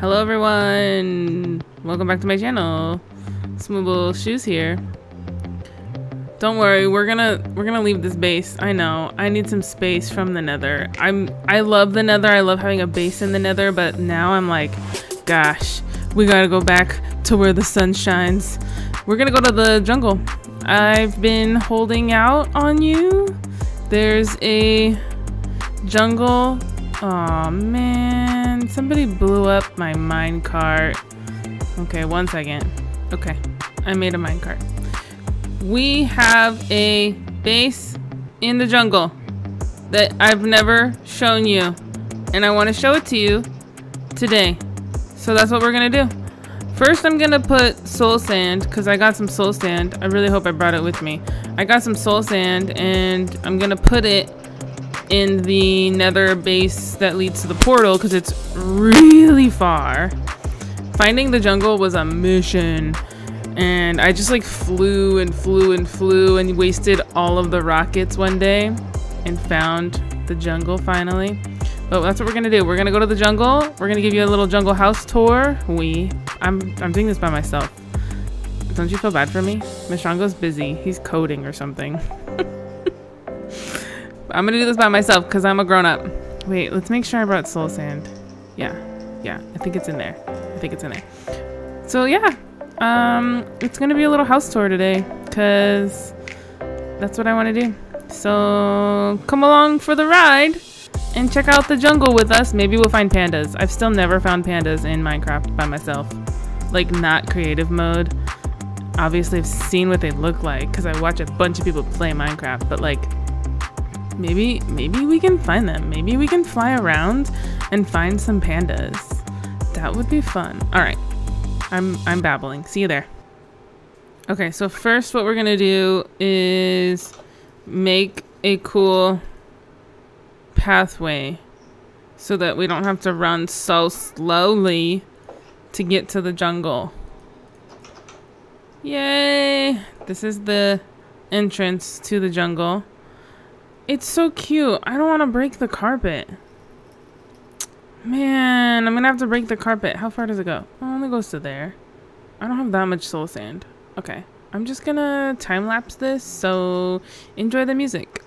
Hello everyone! Welcome back to my channel. SwimmableShoes here. Don't worry, we're gonna leave this base. I know. I need some space from the nether. I love the nether, I love having a base in the nether, but now I'm like, gosh, we gotta go back to where the sun shines. We're gonna go to the jungle. I've been holding out on you. There's a jungle. Aw, man, somebody blew up my minecart. Okay, one second. Okay, I made a minecart. We have a base in the jungle that I've never shown you, and I want to show it to you today. So that's what we're gonna do. First, I'm gonna put soul sand because I got some soul sand. I really hope I brought it with me. I got some soul sand, and I'm gonna put it in the nether base that leads to the portal because it's really far. Finding the jungle was a mission, and I just like flew and flew and flew and wasted all of the rockets one day and found the jungle finally. But that's what we're gonna do. We're gonna go to the jungle. We're gonna give you a little jungle house tour. I'm doing this by myself. Don't you feel bad for me? Meshonga's busy. He's coding or something. I'm gonna do this by myself because I'm a grown-up. Wait, let's make sure I brought soul sand. Yeah, I think it's in there. So yeah, it's gonna be a little house tour today because that's what I want to do. So come along for the ride and check out the jungle with us. Maybe we'll find pandas. I've still never found pandas in Minecraft by myself, like not creative mode. Obviously I've seen what they look like because I watch a bunch of people play Minecraft, but like maybe we can find them. Maybe we can fly around and find some pandas. That would be fun. All right, I'm babbling. See you there. Okay, so first what we're gonna do is make a cool pathway so that we don't have to run so slowly to get to the jungle. Yay! This is the entrance to the jungle. It's so cute. I don't want to break the carpet. Man, I'm going to have to break the carpet. How far does it go? It only goes to there. I don't have that much soul sand. Okay. I'm just going to time lapse this, so enjoy the music.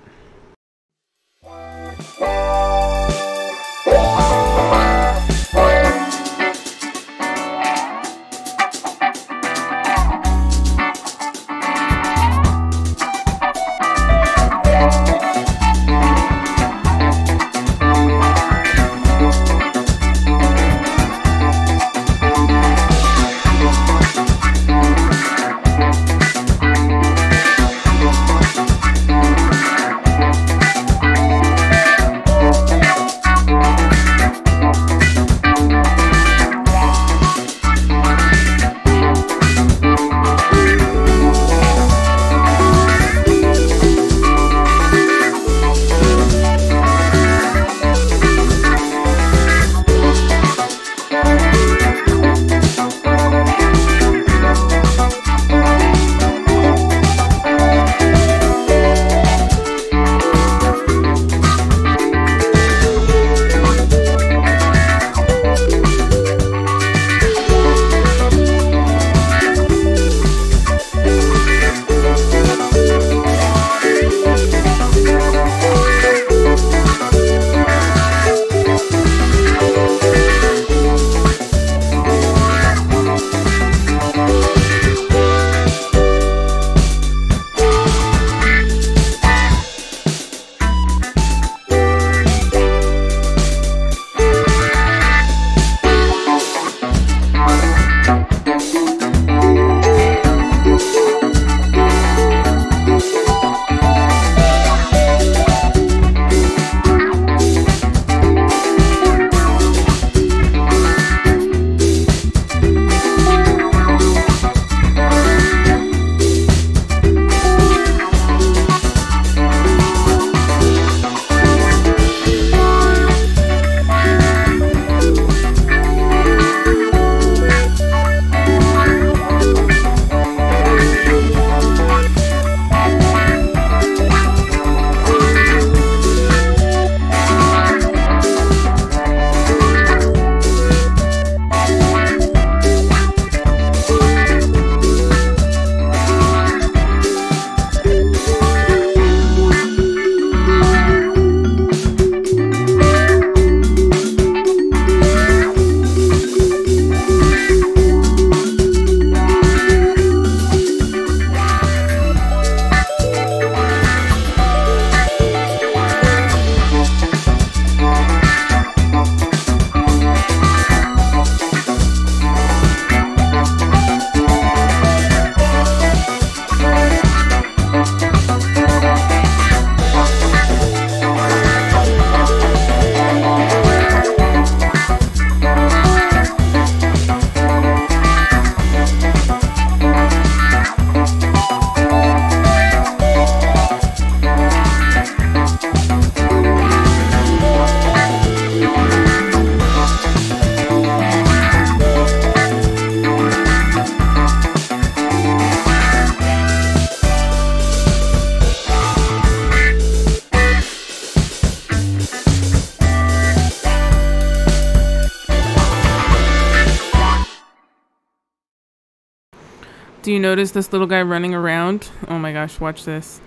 Do you notice this little guy running around? Oh my gosh, watch this.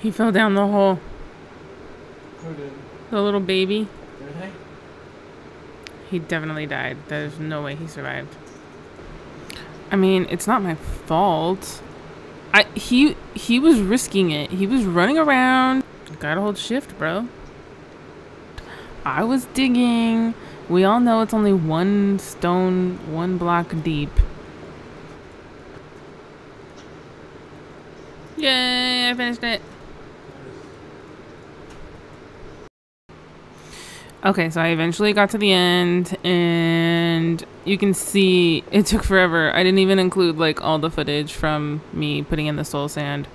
He fell down the hole. Who did? The little baby. Really? He definitely died. There's no way he survived. I mean, it's not my fault. He was risking it. He was running around. Gotta hold shift, bro. I was digging. We all know it's only one stone, one block deep. Yay, I finished it. Okay, so I eventually got to the end, and you can see it took forever. I didn't even include like all the footage from me putting in the soul sand.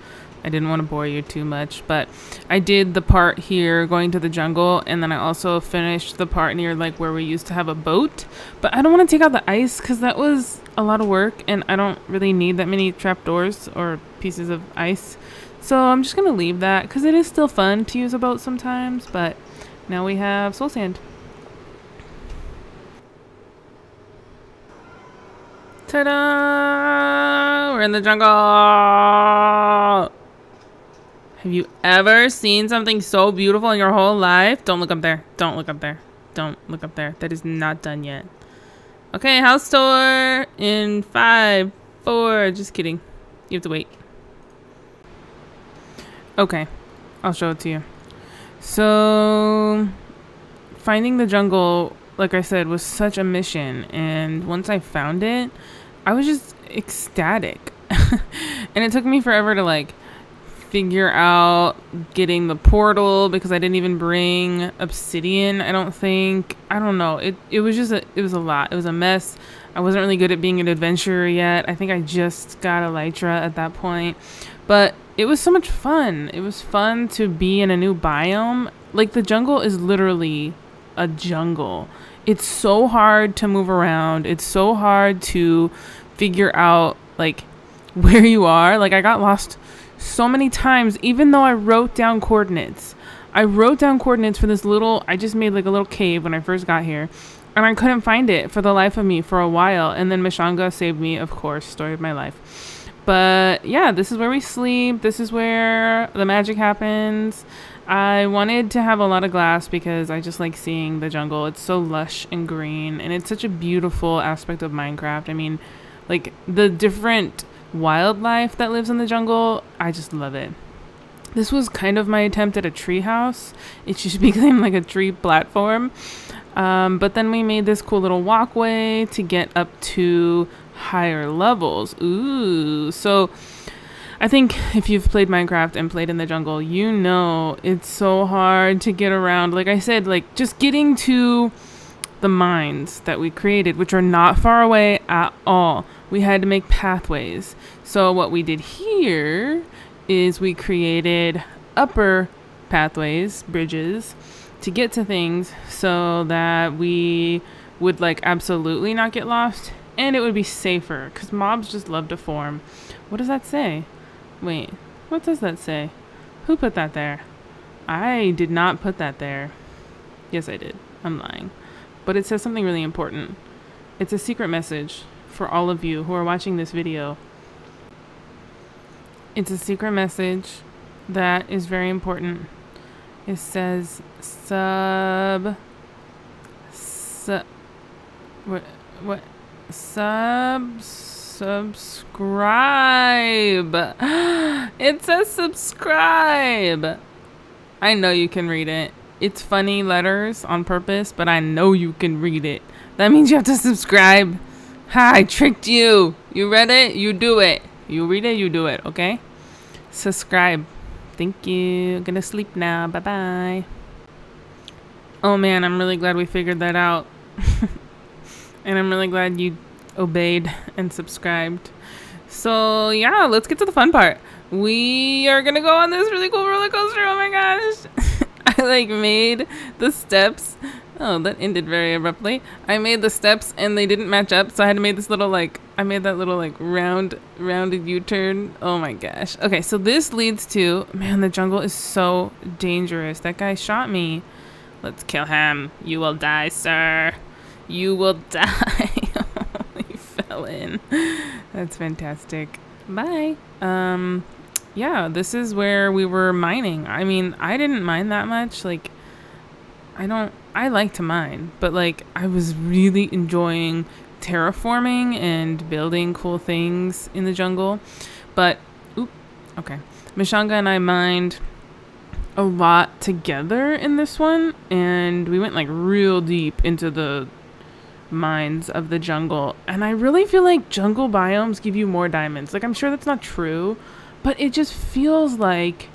I didn't want to bore you too much, but I did the part here going to the jungle, and then I also finished the part near like where we used to have a boat. But I don't want to take out the ice because that was a lot of work, and I don't really need that many trapdoors or pieces of ice. So I'm just gonna leave that because it is still fun to use a boat sometimes, but now we have soul sand. Ta-da! We're in the jungle! Have you ever seen something so beautiful in your whole life? Don't look up there. Don't look up there. Don't look up there. That is not done yet. Okay, house tour in 5, 4... Just kidding. You have to wait. Okay. I'll show it to you. So, finding the jungle, like I said, was such a mission, and once I found it, I was just ecstatic. And it took me forever to like figure out getting the portal because I didn't even bring obsidian, I don't think. I don't know. It was just it was a lot. It was a mess. I wasn't really good at being an adventurer yet. I think I just got Elytra at that point. But it was so much fun. It was fun to be in a new biome. Like, the jungle is literally a jungle. It's so hard to move around. It's so hard to figure out, like, where you are. Like, I got lost so many times, even though I wrote down coordinates. I wrote down coordinates for this little... I just made, like, a little cave when I first got here. And I couldn't find it for the life of me for a while. And then Meshonga saved me, of course. Story of my life. But yeah, this is where we sleep. This is where the magic happens. I wanted to have a lot of glass because I just like seeing the jungle. It's so lush and green, and it's such a beautiful aspect of Minecraft. I mean, like the different wildlife that lives in the jungle, I just love it. This was kind of my attempt at a tree house. It just became like a tree platform. But then we made this cool little walkway to get up to higher levels. Ooh. So I think if you've played Minecraft and played in the jungle, you know it's so hard to get around. Like I said, like just getting to the mines that we created, which are not far away at all. We had to make pathways. So what we did here is we created upper pathways, bridges, to get to things so that we would like absolutely not get lost. And it would be safer because mobs just love to form. What does that say? Wait, what does that say? Who put that there? I did not put that there. Yes, I did. I'm lying. But it says something really important. It's a secret message for all of you who are watching this video. It's a secret message that is very important. It says subscribe. It says subscribe. I know you can read it. It's funny letters on purpose, but I know you can read it. That means you have to subscribe. Ha, I tricked you. You read it, you do it. You read it, you do it, okay? Subscribe. Thank you. I'm gonna sleep now. Bye-bye. Oh man, I'm really glad we figured that out. And I'm really glad you obeyed and subscribed. So yeah, let's get to the fun part. We are gonna go on this really cool roller coaster. Oh my gosh. I like made the steps Oh, that ended very abruptly. I made the steps and they didn't match up, so I had to make this little, like, I made that little, like, rounded U-turn. Oh my gosh. Okay, so this leads to, man, the jungle is so dangerous. That guy shot me. Let's kill him. You will die, sir. You will die. He fell in. That's fantastic. Bye. Yeah, this is where we were mining. I mean, I didn't mine that much. Like, I like to mine, but like I was really enjoying terraforming and building cool things in the jungle. But oop, okay. Meshonga and I mined a lot together in this one, and we went like real deep into the mines of the jungle. And I really feel like jungle biomes give you more diamonds. Like, I'm sure that's not true, but it just feels like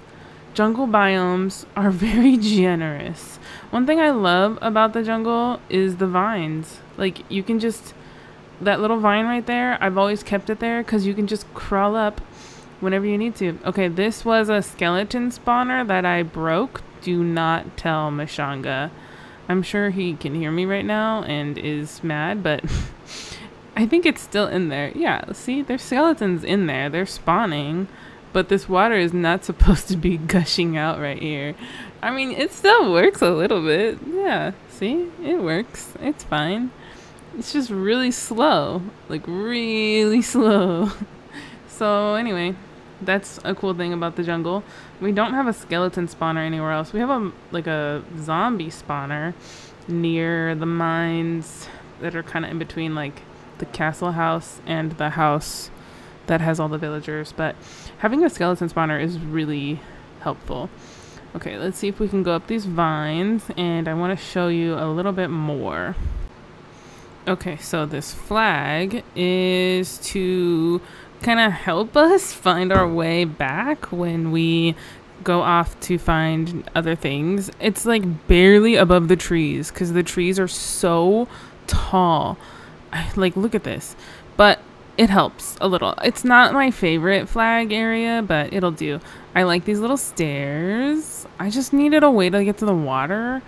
jungle biomes are very generous. One thing I love about the jungle is the vines. Like, you can just, that little vine right there, I've always kept it there because you can just crawl up whenever you need to. Okay, this was a skeleton spawner that I broke. Do not tell Meshonga. I'm sure he can hear me right now and is mad, but I think it's still in there. Yeah, see, there's skeletons in there. They're spawning. But this water is not supposed to be gushing out right here. I mean, it still works a little bit. Yeah, see? It works. It's fine. It's just really slow. Like, really slow. So, anyway, that's a cool thing about the jungle. We don't have a skeleton spawner anywhere else. We have, a zombie spawner near the mines that are kind of in between, like, the castle house and the house that has all the villagers, but having a skeleton spawner is really helpful. Okay, let's see if we can go up these vines, and I want to show you a little bit more. Okay, so this flag is to kind of help us find our way back when we go off to find other things. It's like barely above the trees because the trees are so tall. Like, look at this. But it helps a little. It's not my favorite flag area, but it'll do. I like these little stairs. I just needed a way to get to the water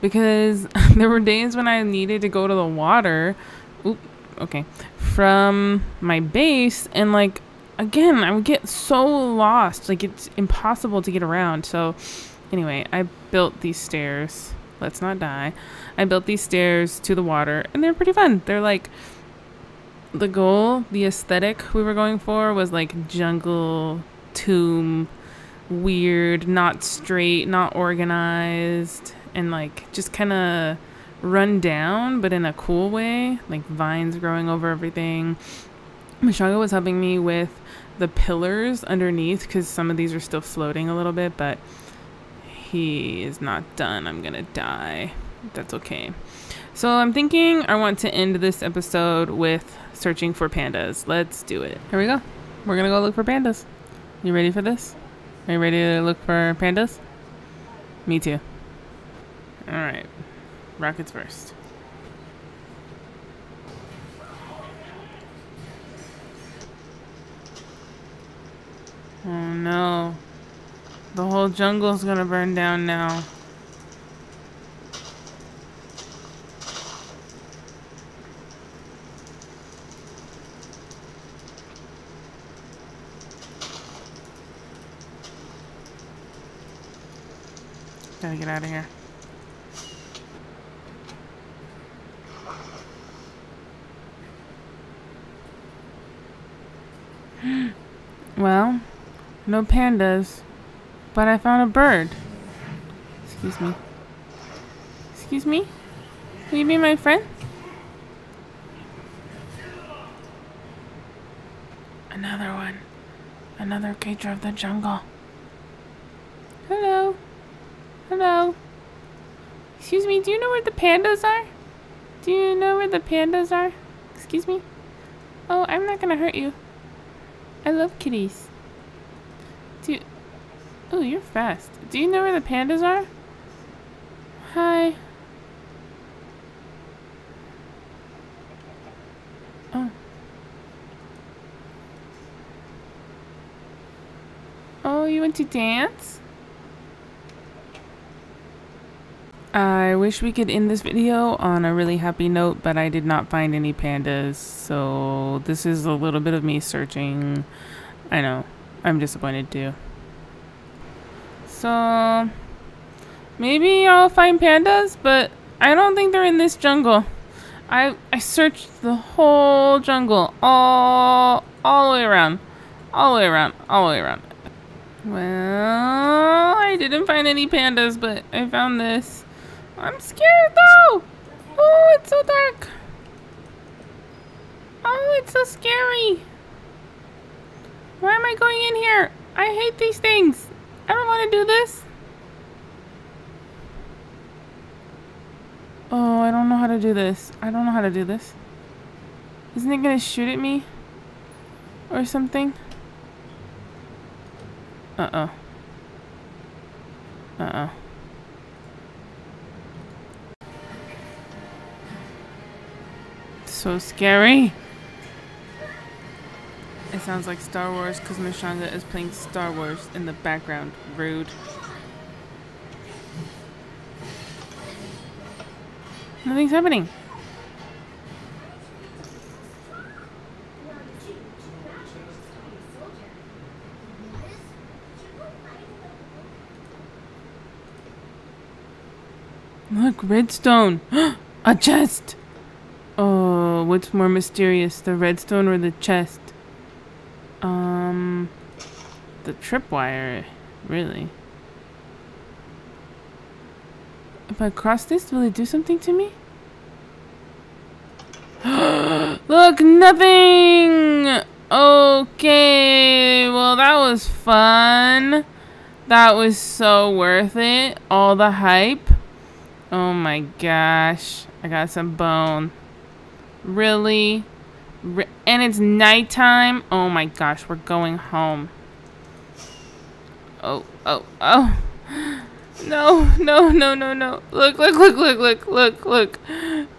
because there were days when I needed to go to the water. Oop, okay. From my base, and like, again, I would get so lost. Like, it's impossible to get around. So anyway, I built these stairs. Let's not die. I built these stairs to the water, and they're pretty fun. They're like, the goal, the aesthetic we were going for was like jungle, tomb, weird, not straight, not organized, and like just kind of run down, but in a cool way, like vines growing over everything. Meshonga was helping me with the pillars underneath because some of these are still floating a little bit, but he is not done. I'm gonna die. That's okay. So I'm thinking I want to end this episode with searching for pandas. Let's do it. Here we go. We're gonna go look for pandas. You ready for this? Are you ready to look for pandas? Me too. All right. Rockets first. Oh no. The whole jungle's gonna burn down now. Gotta get out of here. Well, no pandas, but I found a bird. Excuse me. Excuse me? Will you be my friend? Another one. Another creature of the jungle. Hello. Hello. Excuse me, do you know where the pandas are? Do you know where the pandas are? Excuse me? Oh, I'm not gonna hurt you. I love kitties. Oh, you're fast. Do you know where the pandas are? Hi. Oh. Oh, you want to dance? I wish we could end this video on a really happy note, but I did not find any pandas, so this is a little bit of me searching. I know, I'm disappointed too. So maybe I'll find pandas, but I don't think they're in this jungle. I searched the whole jungle, all the way around, all the way around, all the way around. Well, I didn't find any pandas, but I found this. I'm scared though! Oh, it's so dark! Oh, it's so scary! Why am I going in here? I hate these things! I don't want to do this! Oh, I don't know how to do this. I don't know how to do this. Isn't it gonna shoot at me? Or something? Uh-oh. Uh-oh. So scary. It sounds like Star Wars because Meshonga is playing Star Wars in the background. Rude. Nothing's happening. Look, redstone. A chest. Oh, what's more mysterious, the redstone or the chest? The tripwire, really. If I cross this, will it do something to me? Look, nothing! Okay, well that was fun. That was so worth it, all the hype. Oh my gosh, I got some bone. Really? And it's nighttime? Oh my gosh, we're going home. Oh, oh, oh. No, no, no, no, no. Look, look, look, look, look, look, look.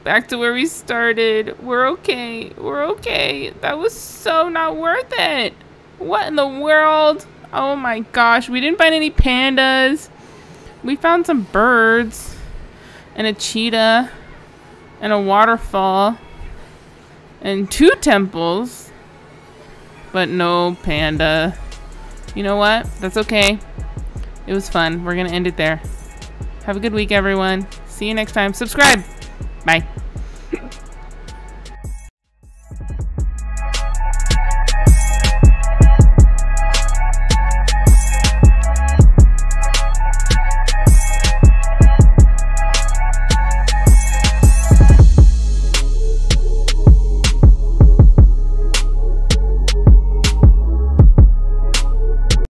Back to where we started. We're okay. We're okay. That was so not worth it. What in the world? Oh my gosh, we didn't find any pandas. We found some birds and a cheetah and a waterfall. And 2 temples, but no panda. You know what? That's okay. It was fun. We're gonna end it there. Have a good week, everyone. See you next time. Subscribe. Bye.